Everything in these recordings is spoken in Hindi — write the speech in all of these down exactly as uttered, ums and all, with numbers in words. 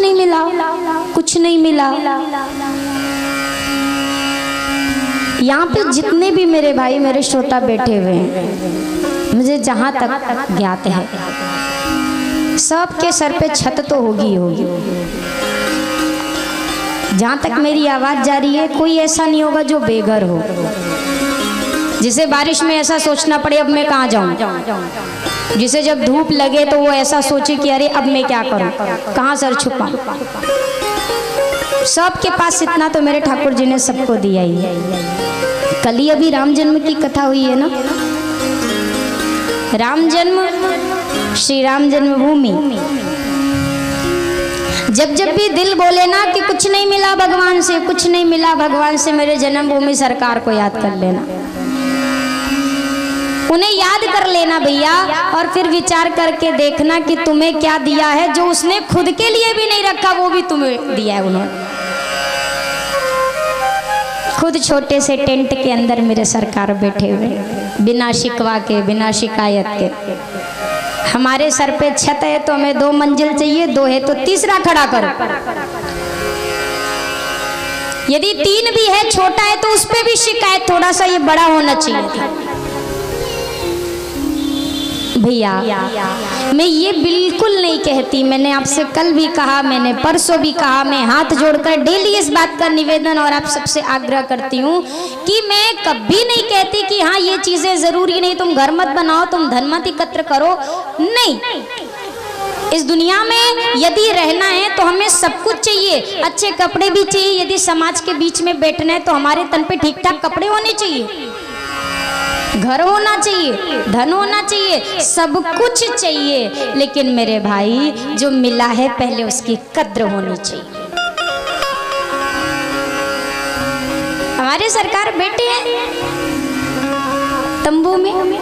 नहीं मिला, कुछ नहीं मिला। यहाँ पे जितने भी मेरे भाई मेरे श्रोता बैठे हुए हैं, मुझे जहाँ तक ज्ञात है सबके सर पे छत तो होगी होगी। जहाँ तक मेरी आवाज़ जा रही है कोई ऐसा नहीं होगा जो बेघर हो, जिसे बारिश में ऐसा सोचना पड़े अब मैं कहाँ जाऊँ, जिसे जब धूप लगे तो वो ऐसा सोचे कि अरे अब मैं क्या करूँ, कहाँ सर छुपाऊँ। सबके पास इतना तो मेरे ठाकुर जी ने सबको दिया ही है। कल ही अभी राम जन्म की कथा हुई है ना, राम जन्म, श्री राम जन्मभूमि। जब जब भी दिल बोले ना कि कुछ नहीं मिला भगवान से, कुछ नहीं मिला भगवान से, मेरे जन्मभूमि सरकार को याद कर लेना, उन्हें याद कर लेना भैया। और फिर विचार करके देखना कि तुम्हें क्या दिया है, जो उसने खुद के लिए भी नहीं रखा वो भी तुम्हें दिया है उन्होंने। खुद छोटे से टेंट के अंदर मेरे सरकार बैठे हुए, बिना शिकवा के, बिना शिकायत के। हमारे सर पे छत है तो हमें दो मंजिल चाहिए, दो है तो तीसरा खड़ा करो, यदि तीन भी है छोटा है तो उस पे भी शिकायत, थोड़ा सा ये बड़ा होना चाहिए। भैया मैं ये बिल्कुल नहीं कहती, मैंने आपसे कल भी कहा, मैंने परसों भी कहा, मैं हाथ जोड़कर डेली इस बात का निवेदन और आप सबसे आग्रह करती हूँ कि मैं कभी नहीं कहती कि हाँ ये चीजें जरूरी नहीं, तुम घर मत बनाओ, तुम धन मत एकत्र करो। नहीं, इस दुनिया में यदि रहना है तो हमें सब कुछ चाहिए, अच्छे कपड़े भी चाहिए, यदि समाज के बीच में बैठना है तो हमारे तन पे ठीक ठाक कपड़े होने चाहिए, घर होना चाहिए, धन होना चाहिए, सब कुछ चाहिए। लेकिन मेरे भाई जो मिला है पहले उसकी कद्र होनी चाहिए। हमारे सरकार बैठे हैं तंबू में,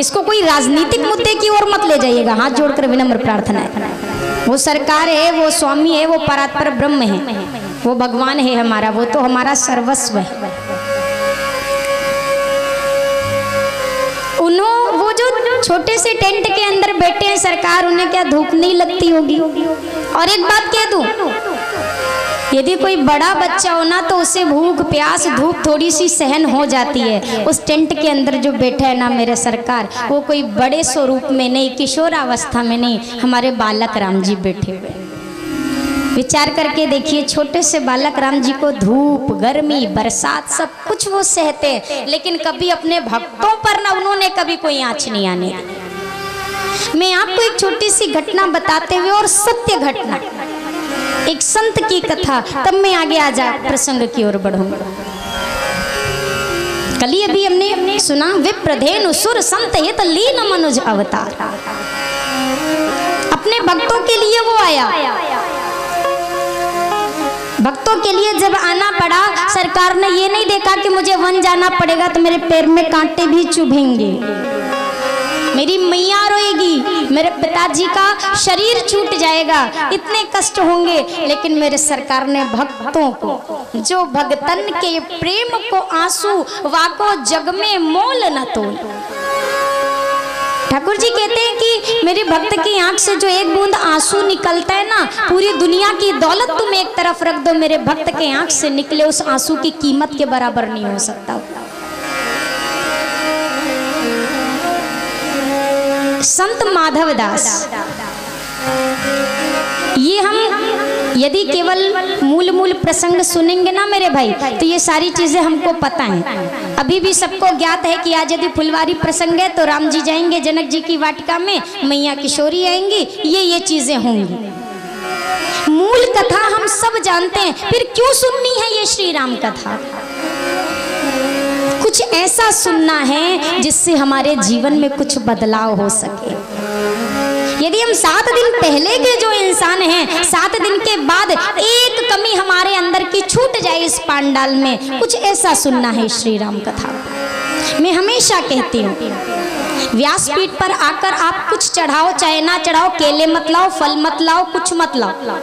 इसको कोई राजनीतिक मुद्दे की ओर मत ले जाइएगा, हाथ जोड़कर विनम्र प्रार्थना है। वो सरकार है, वो स्वामी है, वो परात्पर ब्रह्म है, वो भगवान है हमारा, वो तो हमारा सर्वस्व है। उन्हों वो जो छोटे से टेंट के अंदर बैठे हैं सरकार, उन्हें क्या धूप नहीं लगती होगी। और एक बात कह दूं, यदि कोई बड़ा बच्चा हो ना तो उसे भूख प्यास धूप थोड़ी सी सहन हो जाती है। उस टेंट के अंदर जो बैठा है ना मेरे सरकार, वो कोई बड़े स्वरूप में नहीं, किशोर अवस्था में नहीं, हमारे बालक राम जी बैठे हुए। विचार करके देखिए, छोटे से बालक राम जी को धूप गर्मी बरसात सब कुछ वो सहते हैं, लेकिन कभी अपने भक्तों पर ना उन्होंने कभी कोई आँच नहीं आने दी। मैं आपको एक छोटी सी घटना बताते हुए और सत्य घटना, एक संत की कथा, तब मैं आगे आ जा प्रसंग की ओर बढ़ूंगा। कल ही अभी हमने सुना, विप्रधेनु सुर संत हित लीन मनुज अवतार। अपने भक्तों के लिए वो आया, भक्तों के लिए जब आना पड़ा, सरकार ने ये नहीं देखा कि मुझे वन जाना पड़ेगा तो मेरे पैर में कांटे भी चुभेंगे, मेरी मैया रोएगी, मेरे पिताजी का शरीर छूट जाएगा, इतने कष्ट होंगे। लेकिन मेरे सरकार ने भक्तों को, जो भगतन के प्रेम को आंसू वाको जग में मोल न तोल। ठाकुर जी कहते हैं कि मेरे भक्त की आंख से जो एक बूंद आंसू निकलता है ना, पूरी दुनिया की दौलत तुम एक तरफ रख दो, मेरे भक्त के आंख से निकले उस आंसू की कीमत के बराबर नहीं हो सकता। संत माधव दास, ये हम यदि केवल मूल मूल प्रसंग सुनेंगे ना मेरे भाई तो ये सारी चीजें हमको पता है, अभी भी सबको ज्ञात है कि आज यदि फुलवारी प्रसंग है तो राम जी जाएंगे जनक जी की वाटिका में, मैया किशोरी आएंगी, ये ये चीजें होंगी। मूल कथा हम सब जानते हैं, फिर क्यों सुननी है ये श्री राम कथा। कुछ ऐसा सुनना है जिससे हमारे जीवन में कुछ बदलाव हो सके। यदि हम सात दिन पहले के जो इंसान हैं, सात दिन के बाद एक कमी हमारे अंदर की छूट जाए इस पांडाल में, कुछ ऐसा सुनना है श्री राम कथा। मैं हमेशा कहती हूँ, व्यासपीठ पर आकर आप कुछ चढ़ाओ चाहे ना चढ़ाओ, केले मत लाओ, फल मत लाओ, कुछ मत लाओ,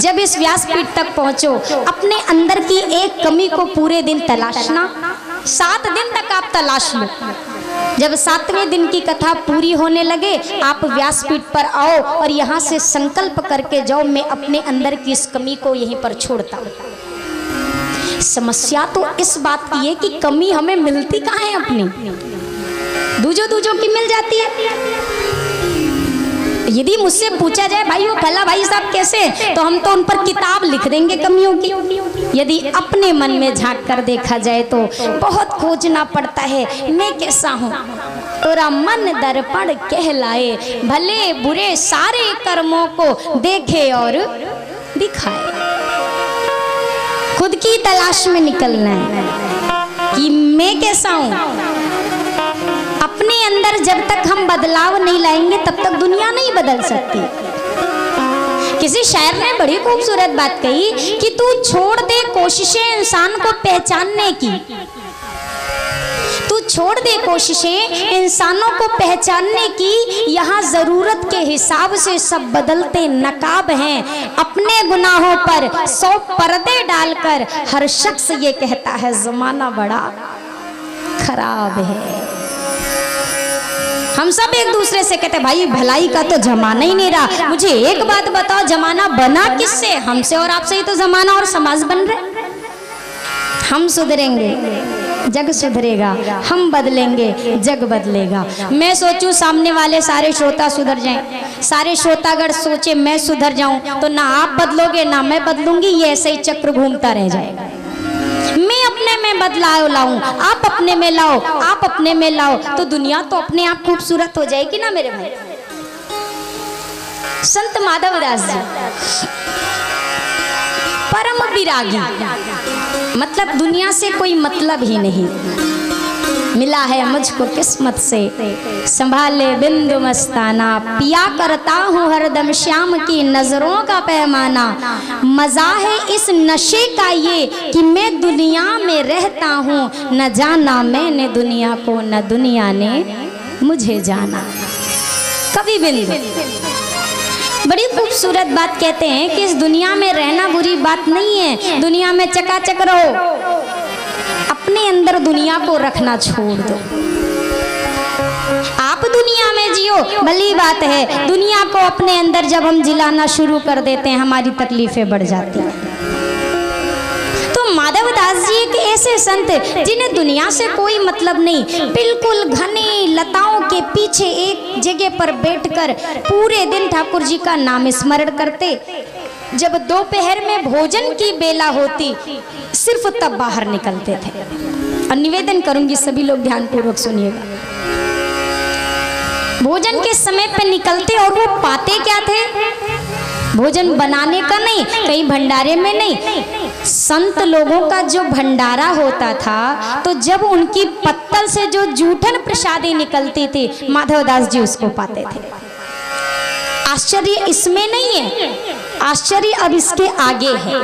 जब इस व्यासपीठ तक पहुँचो अपने अंदर की एक कमी को पूरे दिन तलाशना, सात दिन तक आप तलाश लो। जब सातवें दिन की कथा पूरी होने लगे, आप व्यासपीठ पर आओ और यहाँ से संकल्प करके जाओ, मैं अपने अंदर की इस कमी को यहीं पर छोड़ता हूँ। समस्या तो इस बात की है कि कमी हमें मिलती कहाँ है, अपनी दूजों दूजों की मिल जाती है। यदि मुझसे पूछा जाए भाई वो फला भाई साहब कैसे, तो हम तो उन पर किताब लिख देंगे कमियों की। यदि अपने मन में झांक कर देखा जाए तो बहुत खोजना पड़ता है, मैं कैसा हूँ। तोरा मन दर्पण कहलाए, भले बुरे सारे कर्मों को देखे और दिखाए। खुद की तलाश में निकलना है कि मैं कैसा हूँ। अपने अंदर जब तक हम बदलाव नहीं लाएंगे तब तक दुनिया नहीं बदल सकती। किसी शायर ने बड़ी खूबसूरत बात कही कि तू छोड़ दे कोशिशें इंसान को पहचानने की, तू छोड़ दे कोशिशें इंसानों को पहचानने की। यहाँ जरूरत के हिसाब से सब बदलते नकाब हैं। अपने गुनाहों पर सौ पर्दे डालकर हर शख्स ये कहता है जमाना बड़ा खराब है। हम सब एक दूसरे से कहते भाई भलाई का तो जमाना ही नहीं रहा। मुझे एक बात बताओ, जमाना बना किससे? हमसे और आपसे ही तो जमाना और समाज बन रहे। हम सुधरेंगे जग सुधरेगा, हम बदलेंगे जग बदलेगा। मैं सोचूं सामने वाले सारे श्रोता सुधर जाएं, सारे श्रोता अगर सोचे मैं सुधर जाऊं तो ना आप बदलोगे ना मैं बदलूंगी, ये ऐसे ही चक्र घूमता रह जाएगा। मैं अपने में बदलाव लाऊं, आप अपने में लाओ, आप अपने में लाओ, तो दुनिया तो अपने आप खूबसूरत हो जाएगी ना मेरे भाई। संत माधव दास जी परम विरागी, मतलब दुनिया से कोई मतलब ही नहीं। मिला है मुझको किस्मत से संभाले बिंदु मस्ताना, पिया करता हूँ हरदम श्याम की नजरों का पैमाना। मजा है इस नशे का ये कि मैं दुनिया में रहता हूँ, न जाना मैंने दुनिया को न दुनिया ने मुझे जाना। कवि बिंदु बड़ी खूबसूरत बात कहते हैं कि इस दुनिया में रहना बुरी बात नहीं है। दुनिया में चकाचक रहो, अपने अंदर दुनिया को रखना छोड़ दो। आप दुनिया में जियो भली बात है, दुनिया को अपने अंदर जब हम जिलाना शुरू कर देते हैं हमारी तकलीफें बढ़ जाती हैं। तो माधव दास जी एक ऐसे संत जिन्हें दुनिया से कोई मतलब नहीं, बिल्कुल घनी लताओं के पीछे एक जगह पर बैठकर पूरे दिन ठाकुर जी का नाम स्मरण करते। जब दोपहर में भोजन की बेला होती सिर्फ तब बाहर निकलते थे। और निवेदन करूंगी सभी लोग ध्यानपूर्वक सुनिएगा, भोजन के समय पर निकलते और वो पाते क्या थे? भोजन बनाने का नहीं, कहीं भंडारे में नहीं, संत लोगों का जो भंडारा होता था, तो जब उनकी पत्तल से जो जूठन प्रसादी निकलती थी माधवदास जी उसको पाते थे। आश्चर्य इसमें नहीं है, आश्चर्य अब इसके आगे है।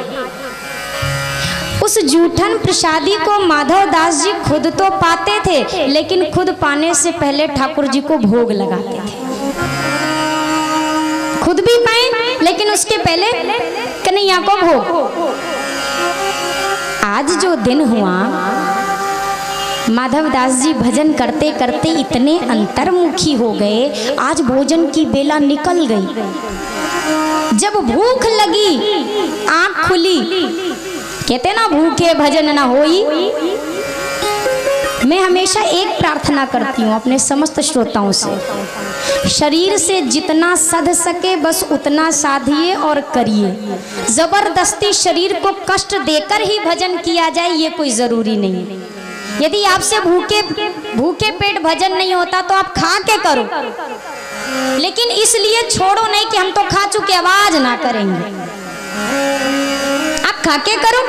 उस जूठन प्रसादी को माधव दास जी खुद तो पाते थे, लेकिन खुद पाने से पहले ठाकुर जी को भोग लगाते थे। खुद भी पाए लेकिन उसके पहले कन्हैया को भोग। आज जो दिन हुआ, माधव दास जी भजन करते करते इतने अंतर्मुखी हो गए, आज भोजन की बेला निकल गई। जब भूख लगी आंख खुली, कहते ना भूखे भजन ना होई। मैं हमेशा एक प्रार्थना करती हूँ अपने समस्त श्रोताओं से, शरीर से जितना सध सके बस उतना साधिए और करिए। जबरदस्ती शरीर को कष्ट देकर ही भजन किया जाए ये कोई जरूरी नहीं। यदि आपसे भूखे भूखे पेट भजन नहीं होता तो आप खा के करो, लेकिन इसलिए छोड़ो नहीं कि हम तो खा चुके आवाज ना करेंगे। आप खा के करो।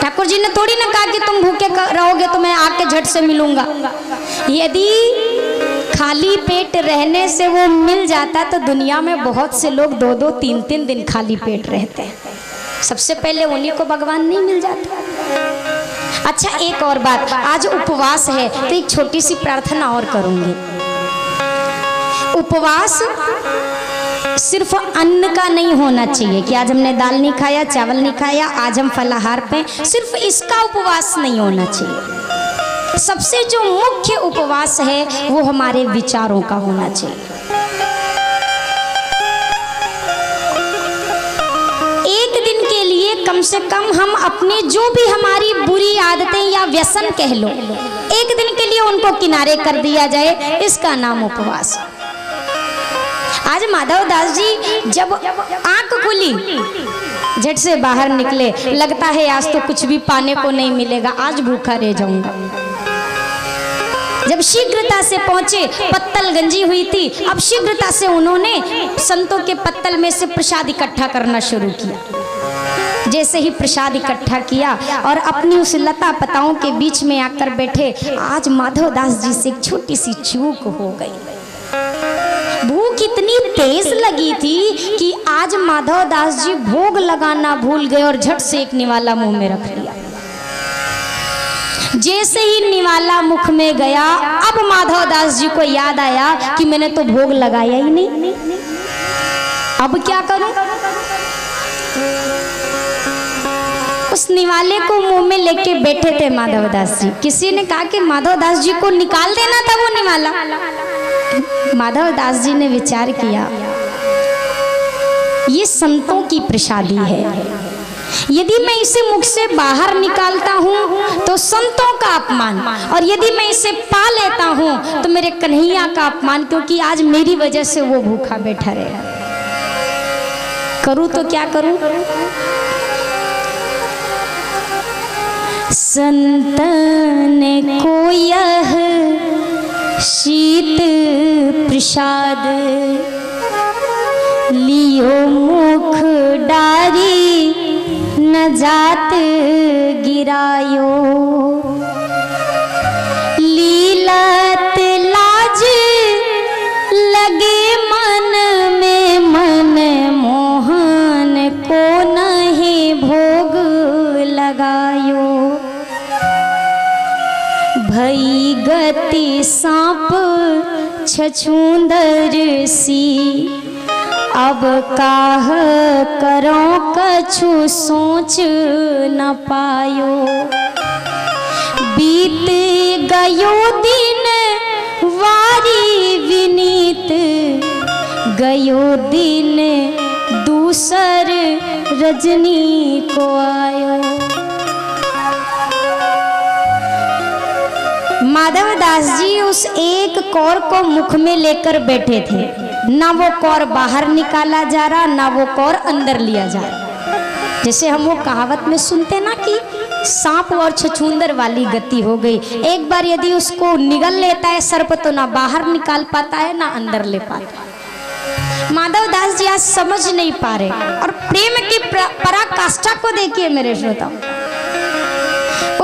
ठाकुर जी ने थोड़ी ना कहा कि तुम भूखे रहोगे तो मैं आके झट से मिलूंगा। यदि खाली पेट रहने से वो मिल जाता तो दुनिया में बहुत से लोग दो दो तीन तीन दिन खाली पेट रहते हैं, सबसे पहले उन्हीं को भगवान नहीं मिल जाता। अच्छा, एक और बात, आज उपवास है तो एक छोटी सी प्रार्थना और करूंगी। उपवास सिर्फ अन्न का नहीं होना चाहिए कि आज हमने दाल नहीं खाया, चावल नहीं खाया, आज हम फलाहार पे, सिर्फ इसका उपवास नहीं होना चाहिए। सबसे जो मुख्य उपवास है वो हमारे विचारों का होना चाहिए। एक दिन के लिए कम से कम हम अपने जो भी हमारी बुरी आदतें या व्यसन कह लो, एक दिन के लिए उनको किनारे कर दिया जाए, इसका नाम उपवास। आज माधव दास जी जब आंख खुली झट से बाहर निकले, लगता है आज तो कुछ भी पाने को नहीं मिलेगा, आज भूखा रह जाऊंगा। जब शीघ्रता से पहुंचे, पत्तल गंजी हुई थी, अब शीघ्रता से उन्होंने संतों के पत्तल में से प्रसाद इकट्ठा करना शुरू किया। जैसे ही प्रसाद इकट्ठा किया और अपनी उस लता पताओं के बीच में आकर बैठे, आज माधव दास जी से एक छोटी सी चूक हो गई। भूख इतनी तेज लगी थी कि आज माधव दास जी भोग लगाना भूल गए और झट से एक निवाला मुंह में रख लिया। जैसे ही निवाला मुख में गया, अब माधव दास जी को याद आया कि मैंने तो भोग लगाया ही नहीं, अब क्या करूं। उस निवाले को मुंह में लेके बैठे थे माधव दास जी। किसी ने कहा कि माधव दास जी को निकाल देना था वो निवाला। माधव दास जी ने विचार किया, ये संतों की प्रसादी है, यदि मैं इसे मुख से बाहर निकालता हूँ तो संतों का अपमान, और यदि मैं इसे पा लेता हूँ तो मेरे कन्हैया का अपमान, क्योंकि आज मेरी वजह से वो भूखा बैठा रहे। करूँ तो क्या करूँ। संतन को यह शीत प्रसाद लियो मुख डारी न जात गिरायो, लीलत लाज लगे मन में मन मोहन को नहीं भोग लगायो, भई गति सांप छछूंदर सी अब काह करो कछु सोच न पायो, बीत गयो दिन वारी विनीत गयो दिन दूसर रजनी को आयो। माधव दास जी उस एक कौर को मुख में लेकर बैठे थे, ना वो कौर बाहर निकाला जा रहा, ना वो कौर अंदर लिया जा रहा। जैसे हम वो कहावत में सुनते ना कि सांप और छछूंदर वाली गति हो गई। एक बार यदि उसको निगल लेता है सर्प तो ना बाहर निकाल पाता है ना अंदर ले पाता है। माधव दास जी आज समझ नहीं पा रहे, और प्रेम की पराकाष्ठा को देखिए मेरे श्रोताओं।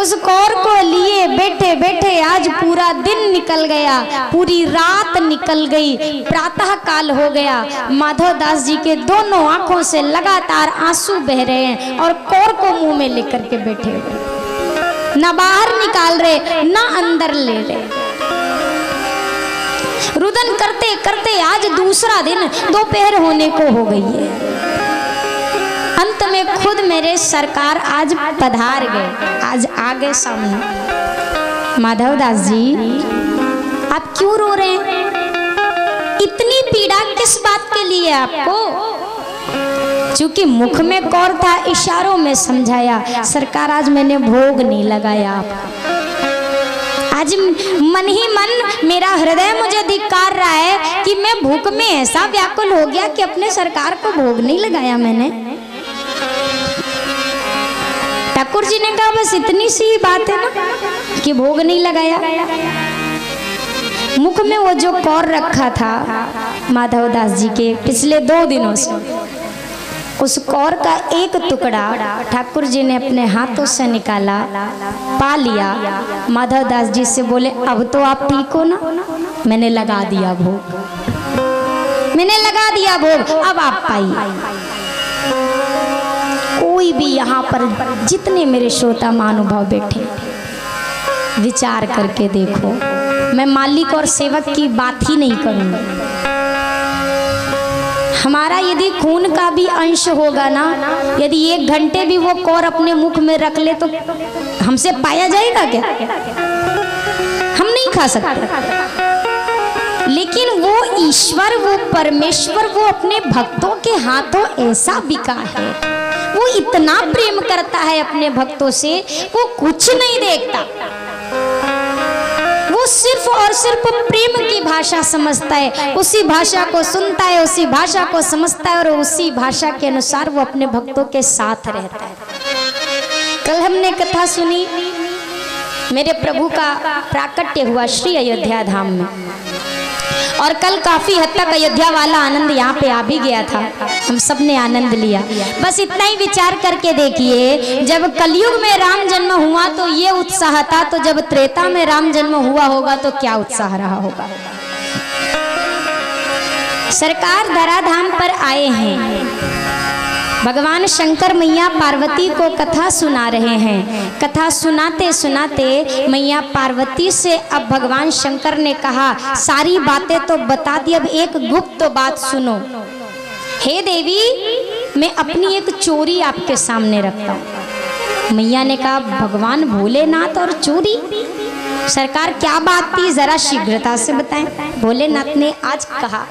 उस कौर को लिए बैठे बैठे आज पूरा दिन निकल गया, पूरी रात निकल गई, प्रातः काल हो गया। माधव दास जी के दोनों आंखों से लगातार आंसू बह रहे हैं और कौर को मुंह में लेकर के बैठे हुए, ना बाहर निकाल रहे ना अंदर ले रहे। रुदन करते करते आज दूसरा दिन दोपहर होने को हो गई है। अंत में खुद मेरे सरकार आज पधार गए, आज आ गए सामने। माधव दास जी आप क्यों रो रहे हैं, इतनी पीड़ा किस बात के लिए आपको। चूंकि मुख में कौर था, इशारों में समझाया, सरकार आज मैंने भोग नहीं लगाया आपको। आज मन ही मन मेरा हृदय मुझे धिक्कार रहा है कि मैं भूख में ऐसा व्याकुल हो गया कि अपने सरकार को भोग नहीं लगाया मैंने। ठाकुर जी ने कहा बस इतनी सी बात है ना कि भोग नहीं लगाया। मुख में वो जो कौर रखा था माधव दास जी के पिछले दो दिनों से, उस कौर का एक टुकड़ा ठाकुर जी ने अपने हाथों से निकाला, पा लिया। माधव दास जी से बोले अब तो आप ठीक हो ना, मैंने लगा दिया भोग, मैंने लगा दिया भोग, अब आप पाइए। कोई भी यहाँ पर जितने मेरे श्रोता महानुभाव बैठे, विचार करके देखो, मैं मालिक और सेवक की बात ही नहीं करूँगा। हमारा यदि खून का भी अंश होगा ना, यदि एक घंटे भी वो कौर अपने मुख में रख ले तो हमसे पाया जाएगा क्या। खा सकता, लेकिन वो ईश्वर, वो परमेश्वर, वो अपने भक्तों के हाथों ऐसा बिका है, वो इतना प्रेम करता है अपने भक्तों से, वो कुछ नहीं देखता, वो सिर्फ और सिर्फ प्रेम की भाषा समझता है, उसी भाषा को सुनता है, उसी भाषा को समझता है और उसी भाषा के अनुसार वो अपने भक्तों के साथ रहता है। कल हमने कथा सुनी, मेरे प्रभु का प्राकट्य हुआ श्री अयोध्या धाम में, और कल काफी हद तक अयोध्या वाला आनंद यहाँ पे आ भी गया था, हम सब ने आनंद लिया। बस इतना ही विचार करके देखिए, जब कलयुग में राम जन्म हुआ तो ये उत्साह था, तो जब त्रेता में राम जन्म हुआ होगा तो क्या उत्साह रहा होगा। सरकार धराधाम पर आए हैं, भगवान शंकर मैया पार्वती को कथा सुना रहे हैं। कथा सुनाते सुनाते मैया पार्वती से अब भगवान शंकर ने कहा, सारी बातें तो बता दी, अब एक गुप्त तो बात सुनो। हे देवी, मैं अपनी एक चोरी आपके सामने रखता हूँ। मैया ने कहा, भगवान भोलेनाथ और चोरी, सरकार क्या बात थी, जरा शीघ्रता से बताएं। भोलेनाथ ने आज कहा,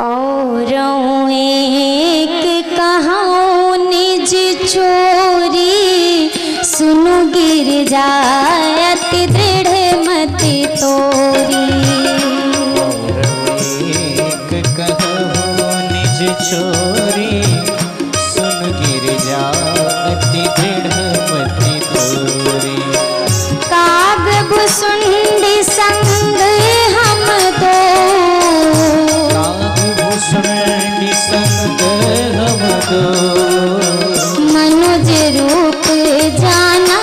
औरों एक कहाओ निज चोरी, सुनो गिर जायत दृढ़ मत तोरी। एक कहाओ निज चोरी, सुनो गिर जायत दृढ़ मत तोरी। काग भुसुंडी संग हम दो, मनुज रूप जाना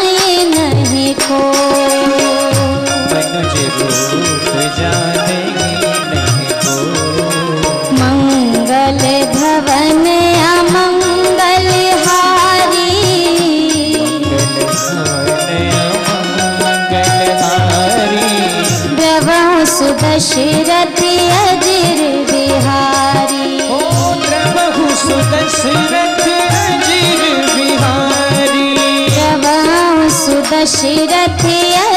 नहीं को, मनुज रूप जाने नहीं को। मंगल भवन अमंगल हारी, मंगल हारी, ब्रह्म सुदशरथ अजिर बिहारी। सुदशरथ अजिर बिहारी, सुदशरथ।